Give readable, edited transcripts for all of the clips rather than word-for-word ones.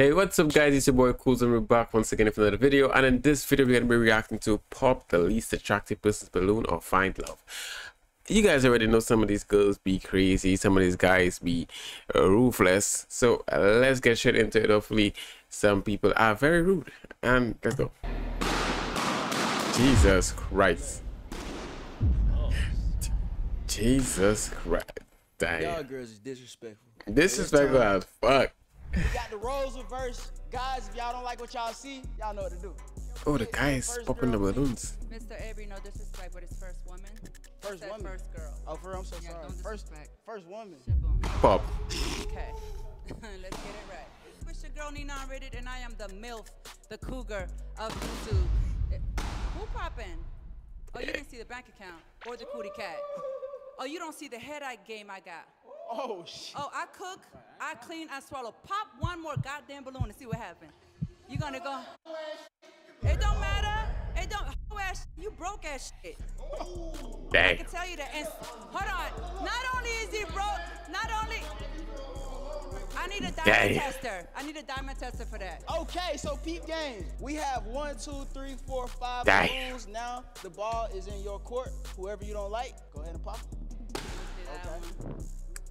Hey, what's up guys, it's your boy Coolz and we're back once again for another video. And in this video we're going to be reacting to pop the least attractive person's balloon or find love. You guys already know some of these girls be crazy, some of these guys be ruthless, so let's get straight into it. Hopefully some people are very rude and let's go. Jesus Christ. Jesus Christ. Damn. Y'all girls is disrespectful. Disrespectful as fuck. We got the roles reversed. Guys, if y'all don't like what y'all see, y'all know what to do. Oh, the guy is popping the balloons. Mr. Avery, no disrespect, but it's first woman. First woman. First girl. Oh, for real? I'm so sorry. Yeah, first woman. Pop. Okay. Let's get it right. It's your girl Nina Unrated, and I am the MILF, the cougar of YouTube. Who popping? Oh, you didn't see the bank account or the cootie cat. Oh, you don't see the head eye game I got. Oh, shit. Oh, I cook, I clean, I swallow. Pop one more goddamn balloon and see what happens. You gonna go. It don't matter. It don't. You broke ass shit. Dang. I can tell you that. And hold on. Not only is he broke, not only. I need a diamond tester. I need a diamond tester for that. Okay, so peep game. We have 1, 2, 3, 4, 5 balloons. Now the ball is in your court. Whoever you don't like, go ahead and pop it. Okay.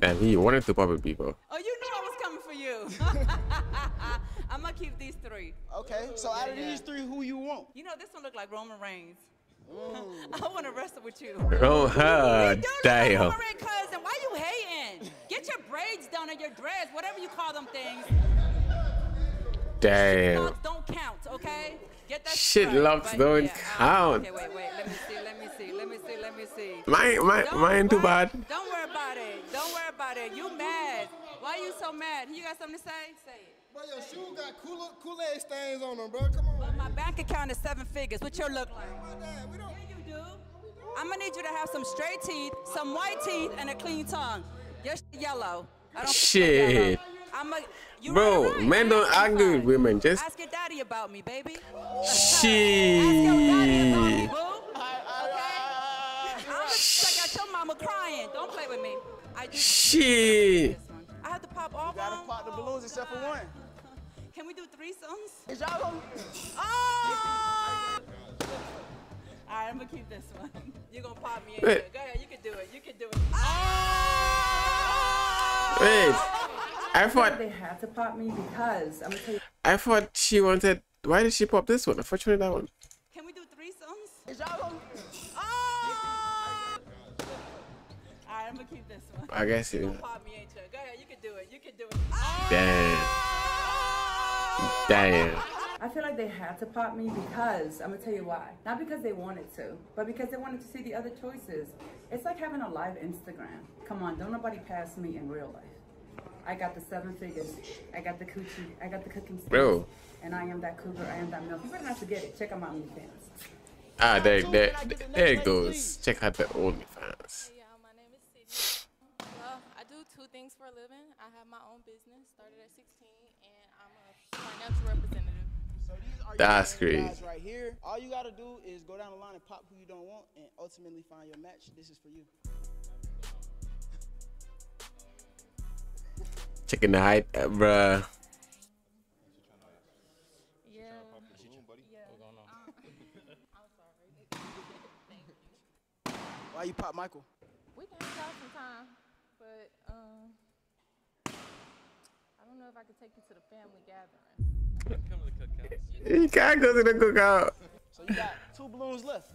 And he wanted to pop it, people. Oh, you knew I was coming for you. I'm gonna keep these three. Okay, so out of these three, who you want? You know, this one look like Roman Reigns. I want to wrestle with you. Oh, damn. Roman Reigns cousin, why you hating? Get your braids done and your dreads, whatever you call them things. Damn. Shit don't count, okay? Get that shit locks don't count. Okay, wait. Let me see. Mine too bad. Don't worry about it. You mad? Why you so mad? You got something to say? Say it. Bro, your shoe got Kool-Aid stains on them, bro. Come on. But my bank account is 7 figures. What your look like? Yeah, you do. I'm gonna need you to have some straight teeth, some white teeth, and a clean tongue. Your shit yellow. I don't shit. Bro, right. Men don't argue with women. Just ask your daddy about me, baby. Shit. Ask your daddy about me, boo. Okay. I'm check out your mama crying. Don't play with me. I do. Shit. I have to pop all of them. You gotta pop the balloons except for one. Can we do threesomes? Is y'all gonna... Oh! All right, I'm gonna keep this one. You're gonna pop me in here. Go ahead, you can do it. Oh! Wait. I thought... They have to pop me because... I'm gonna tell you... I thought she wanted... Why did she pop this one? I thought she wanted that one. Can we do threesomes? Is y'all gonna... Oh! All right, I'm gonna keep this one. I guess you... Damn. Damn. I feel like they had to pop me because, I'm gonna tell you why. Not because they wanted to, but because they wanted to see the other choices. It's like having a live Instagram. Come on, don't nobody pass me in real life. I got the 7 figures. I got the coochie. I got the cooking skills. Bro. And I am that cougar. I am that milk. You better not forget it. Check out my OnlyFans. Ah, there it goes. Check out the OnlyFans. Things for a living. I have my own business, started at 16, and I'm a financial representative. So these are that's great guys right here. All you gotta do is go down the line and pop who you don't want and ultimately find your match. This is for you. Checking the height, bruh. Yeah. I'm sorry. Thank you. Why you pop Michael? We can have some time. But, I don't know if I can take you to the family gathering. Come to the cookout. You can't go to the cookout. So you got 2 balloons left.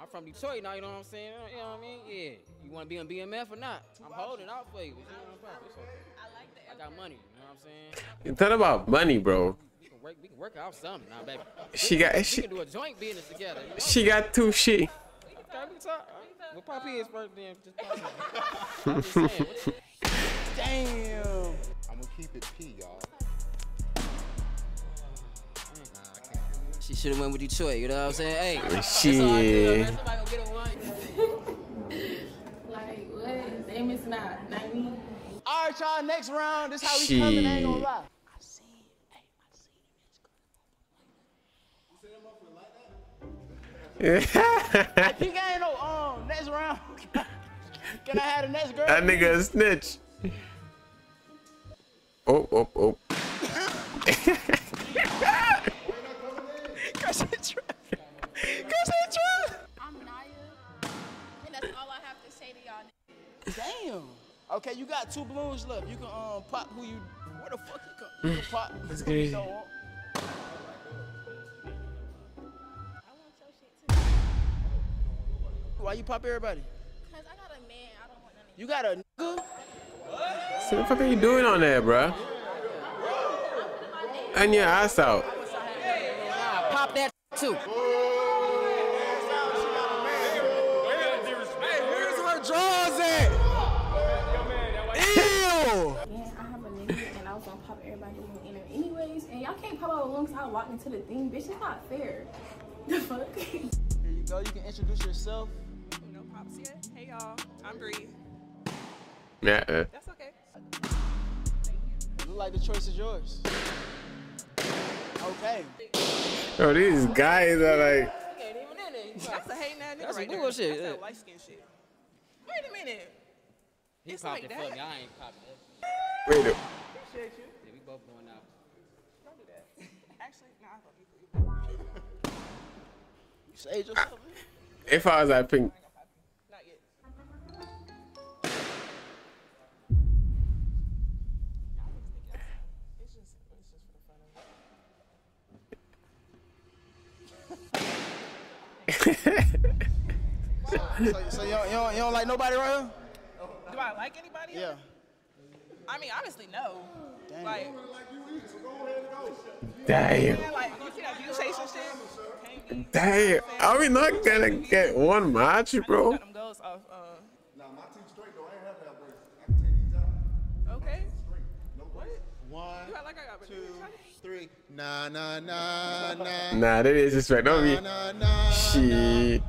I'm from Detroit now, you know what I'm saying? You know what I mean? Yeah. You want to be on BMF or not? I'm holding out for you. I got money, you know what I'm saying? You're talking about money, bro. We can work out something now, baby. We can do a joint business together. You know? She got 2 shit. What Poppy is first, then just pop it. Damn. I'm gonna keep it P, y'all. She should have went with Detroit, you know what I'm saying? Hey, shit. Somebody gonna get a one. Like, what? They miss not. Not me. All right, y'all, next round. This how we coming. I ain't gonna lie. I think I ain't no next round. Can I have the next girl? That nigga a snitch. oh. Cause it's true. I'm Nia, and that's all I have to say to y'all. Damn. Okay, you got two balloons left. You can pop who you. Where the fuck you come? You can pop. That's good. You know, why you pop everybody? Cause I got a man. I don't want none of you. You got a nigga? What? So what the fuck are you doing on that, bruh? And your ass out. Nah, pop that too. Where's her drawers at? Ew! And I have a nigga and I was gonna pop everybody in there anyways. And y'all can't pop out alone because I walked into the thing, bitch. It's not fair. The fuck? Here you go. You can introduce yourself. Hey y'all, I'm Bree. Yeah. That's okay. It look like the choice is yours. Okay. Oh, these guys are like. That's a hate now. That's right some bullshit. That's that light skin shit. Wait a minute. He it's popped like it that. For me. I ain't popped it. Wait up. Appreciate you. Yeah, we both going out. Don't do that. Actually, nah, I thought you could. You saved yourself. If I was that pink. So you don't like nobody right here? Do I like anybody? Yeah. I mean, honestly, no. Damn. Like, damn. Yeah, like, you know, you say some shit. Damn. Are we not gonna get one match, bro? Nah, my team's straight though. I ain't have that break. I can take these out. Okay. What? One. You like I got 2, 3. Nah. Nah, that is disrespect. Don't be. Shit.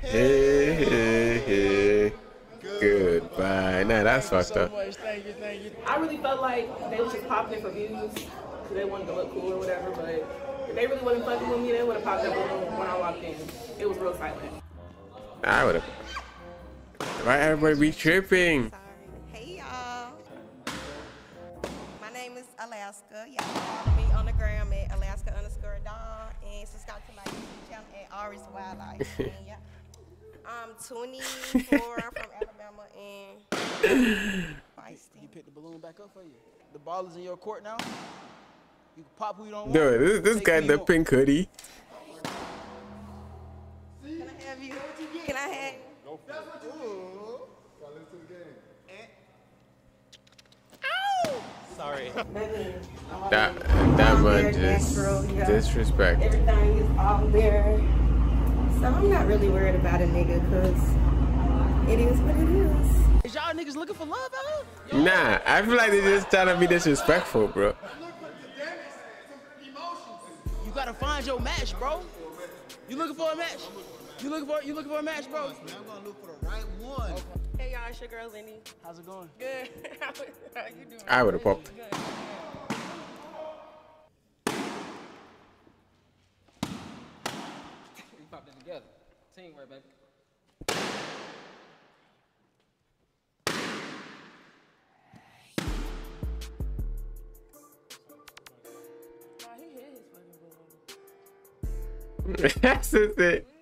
Hey. Goodbye. Nah, that's fucked up. Thank you. I really felt like they was just popping it for views because they wanted to look cool or whatever, but if they really wasn't fucking with me, they would have popped up when I walked in. It was real silent. I would have. Why everybody be tripping? Sorry. Hey, y'all. My name is Alaska. Y'all follow me on the gram at Alaska_Dawn and subscribe to my YouTube channel at Ari's Wildlife. And yeah. I'm 24, I'm from Alabama, and feisty. You picked the balloon back up for you. The ball is in your court now. You can pop who you don't want. Dude, this guy in the pink hoodie. Can I have you? Can I have? Go for it. Got to listen to the game. Ow! Sorry. that one just disrespect. Everything is all there. So I'm not really worried about a nigga because it is what it is. Is y'all niggas looking for love out here? Nah, I feel like they're just trying to be disrespectful, bro. You gotta find your match, bro. You looking for a match? You looking for a match, bro? I'm gonna look for the right one. Okay. Hey y'all, it's your girl Lenny. How's it going? Good. How you doing? I would have popped. Good. Together. Teamwork, baby. That's it. Like, he playing a game.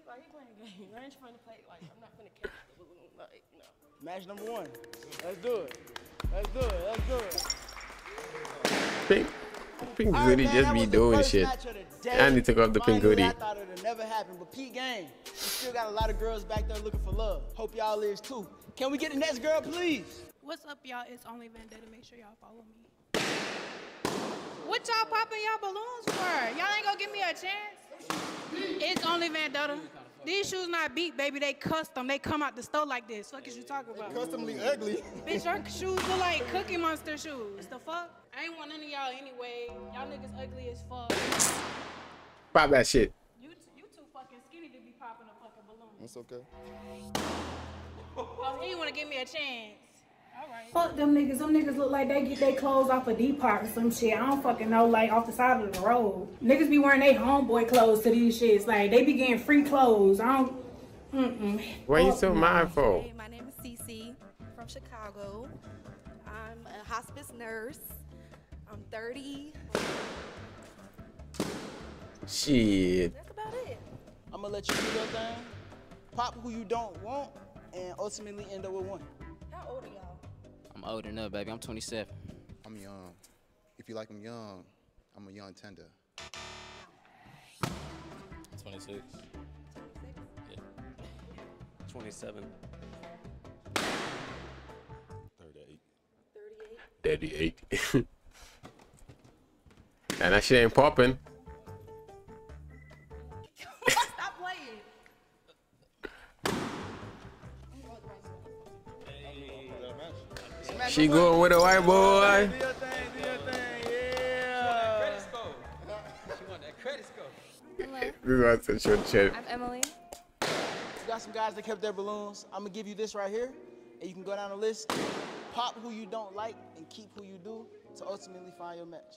I ain't trying to play like I'm not gonna catch the balloon. Like, no. Match number one. Let's do it. Big. Pink hoodie right, just be doing shit. I need to go up the pink hoodie. I thought it'd never happen, but P gang, we still got a lot of girls back there looking for love. Hope y'all is too. Can we get the next girl, please? What's up, y'all? It's only Vendetta. Make sure y'all follow me. What y'all popping y'all balloons for? Y'all ain't gonna give me a chance. It's only Vendetta. These shoes not beat, baby. They custom. They come out the store like this. Fuck is you talking about? Customly ugly. Bitch, your shoes look like Cookie Monster shoes. The fuck? I ain't want none of y'all anyway. Y'all niggas ugly as fuck. Pop that shit. You too fucking skinny to be popping a fucking balloon. That's okay. Oh, he ain't want to give me a chance. All right. Fuck them niggas. Them niggas look like they get their clothes off of Depop or some shit. I don't fucking know. Like off the side of the road. Niggas be wearing their homeboy clothes to these shits. Like they be getting free clothes. I don't. Why you so mindful? Hey, my name is Cece from Chicago. I'm a hospice nurse. I'm 30. Shit. That's about it. I'm gonna let you do your thing. Pop who you don't want, and ultimately end up with one. How old are y'all? I'm old enough, baby. I'm 27. I'm young. If you like them young, I'm a young tender. 26. 26? Yeah. 27. 38. 38. And that shit ain't popping. Stop playing. Hey. She going with a white boy. Do your thing, do your thing. Yeah. She want that credit score. I'm Emily. You got some guys that kept their balloons. I'm gonna give you this right here, and you can go down the list. Pop who you don't like and keep who you do to ultimately find your match.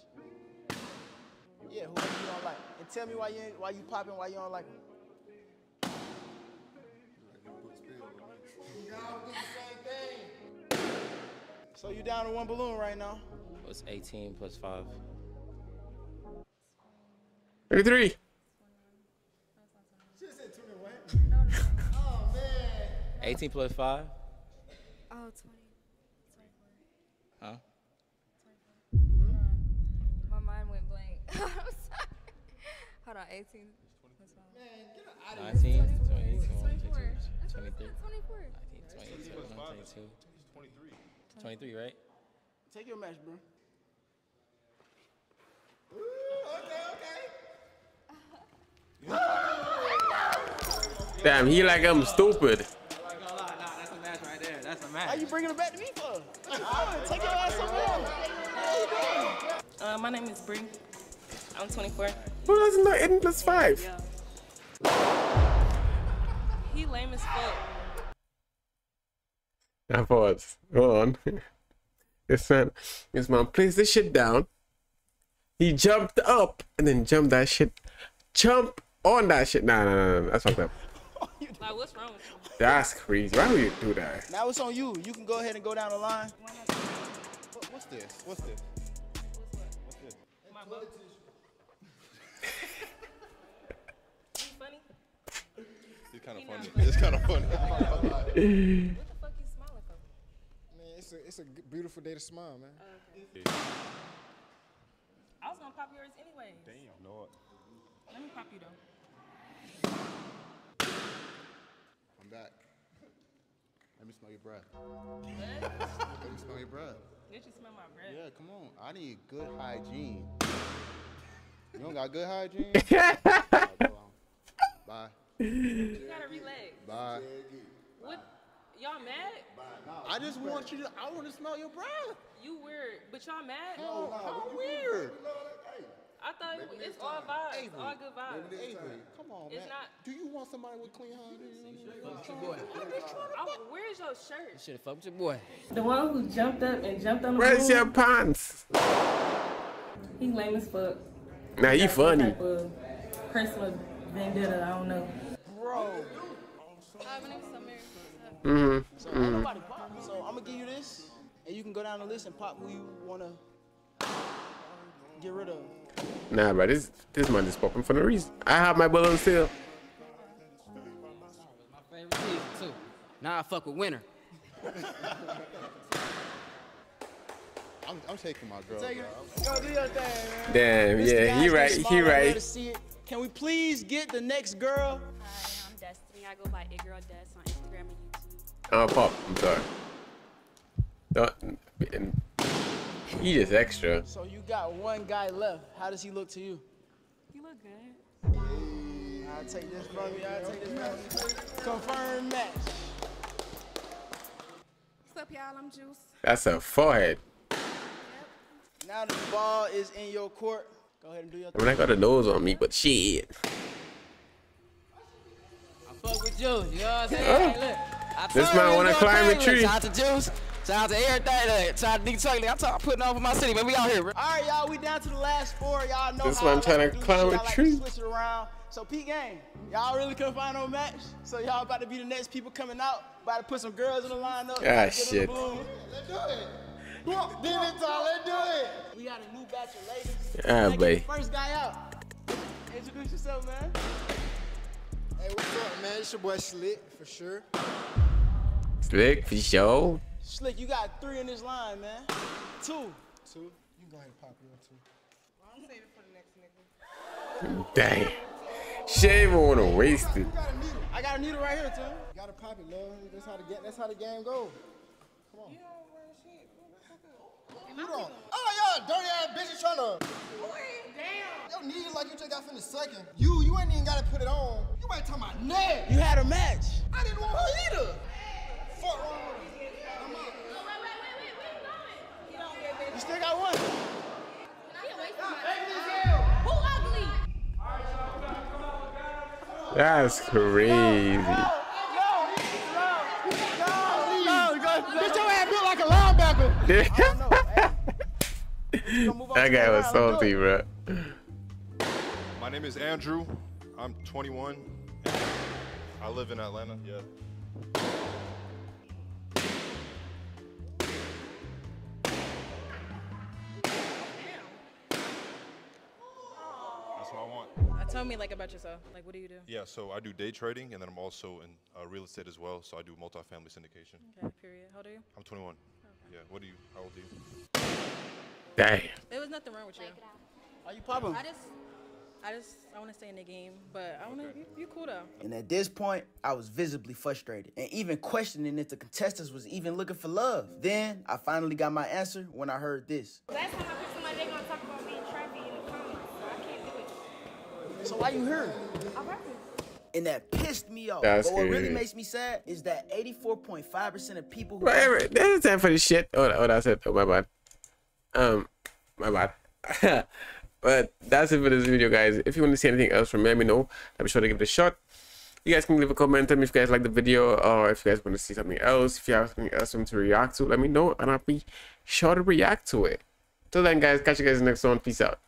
Yeah, whoever you don't like. And tell me why you popping, why you don't like me. Y'all do the same thing. So you down to one balloon right now. It's 18 plus 5. 33. She said 21. No, no, no. Oh, man. 18 plus 5? Oh, 20. Huh? My mind went blank. I'm sorry. Hold on, 18. Man, get out of here. 19, 21, 24. 23. 23. 23, right? Take your match, bro. Ooh, okay, okay. Damn, he like I'm stupid. Why are you bringing it back to me for? What you doing? Take your ass somewhere. How you doing? My name is Bree. I'm 24. Who doesn't know 8 plus 5? He lame as fuck. I thought, hold on. This man placed this shit down. He jumped up and then jumped that shit. Jump on that shit. Nah. That's fucked up. Like, what's wrong with you? That's crazy. Why would you do that? Now it's on you. You can go ahead and go down the line. What's this? What's this? What's this? My book. You funny? It's kind of funny. It's kind of funny. What the fuck you smiling for? Man, it's a beautiful day to smile, man. Okay. I was gonna pop yours anyway. Damn, Lord. Let me pop you though. Back. Let me smell your breath. What? Let me smell your breath. Let you smell my breath. Yeah, come on. I need good hygiene. You don't got good hygiene? Bye. You gotta relax. Bye. What? Y'all mad? Bye. No, I just want you to. I want to smell your breath. You weird, but y'all mad? No, how weird. I thought it's all vibes, Avery. All good vibes. Avery, come on, man. Do you want somebody with clean hands? Where's your shirt? You should have fucked your boy. The one who jumped up and jumped on the where's your pants? He lame as fuck. Nah, he funny. Personal vendetta, I don't know. Bro. So nobody pop. So I'm gonna give you this, and you can go down the list and pop who you wanna get rid of. Nah, bro, this man is popping for no reason. I have my balloon still. My favorite season too. Now I fuck with winter. I'm taking my girl. Yo, do your thing, man. Damn, yeah, he right. Can we please get the next girl? Hi, I'm Destiny. I go by itgirldest on Instagram and YouTube. Oh, pop. I'm sorry. Don't. He is extra. So you got one guy left. How does he look to you? He look good. I'll take this from you. I'll take this from you. Confirmed match. What's up, y'all? I'm Juice. That's a forehead. Yep. Now the ball is in your court. Go ahead and do your thing. I mean, I got a nose on me, but shit. I fuck with Juice. You know what I'm saying? Oh. Hey, look. This man want to climb a tree. Shout out to Juice. Shout out to everything. Shout out to Detroit. I'm putting on for my city, man. We out here. All right, y'all. We down to the last four. Y'all know this how I'm trying to climb a tree. Like switch it around. So, peak game. Y'all really couldn't find no match. So, y'all about to be the next people coming out. About to put some girls in the lineup. Ah, shit. Let's do it. Then it's all they do it. We got a new batch of ladies. Yeah, baby. First guy out. Introduce yourself, man. Hey, what's up, man? It's your boy Schlick, for sure. Schlick, for sure. Schlick, you got three in this line, man. Two. You go ahead and pop your two. Well, I'm saving for the next nigga. Dang. She ain't even want to waste it. I got a needle right here, too. You got to pop it, love. That's how the game goes. Come on. You don't wear shit. You don't. Oh, y'all dirty ass bitches trying to. Damn. Your knees like you just got finished sucking. You ain't even got to put it on. You ain't talking about neck. You had a match. I didn't want her either. Fuck wrong with her. I'm out. Wait, where you going? You still got one. Who ugly? That's crazy. Go. Bitch, your ass built like a linebacker. I don't know. That guy was salty, bro. My name is Andrew. I'm 21. And I live in Atlanta. Yeah. Tell me like about yourself. Like, what do you do? Yeah, so I do day trading, and then I'm also in real estate as well. So I do multifamily syndication. Okay, period. How old are you? I'm 21. Okay. Yeah. What do you? How old are you? Dang. There was nothing wrong with you. Are you popping? I want to stay in the game, but I want to. Okay. You cool though. And at this point, I was visibly frustrated and even questioning if the contestants was even looking for love. Then I finally got my answer when I heard this. Last time I picked somebody, they gonna talk about being trappy in the comments, so I can't do it. So why you here? And that pissed me off. That's but what really makes me sad is that 84.5% of people who wait, there's time for this shit. Oh, that's it. Oh, my bad. My bad. But that's it for this video, guys. If you want to see anything else from me, let me know. I'll be sure to give it a shot. You guys can leave a comment. Tell me if you guys like the video or if you guys want to see something else. If you have something else to react to, let me know and I'll be sure to react to it. Till then, guys, catch you guys next one. Peace out.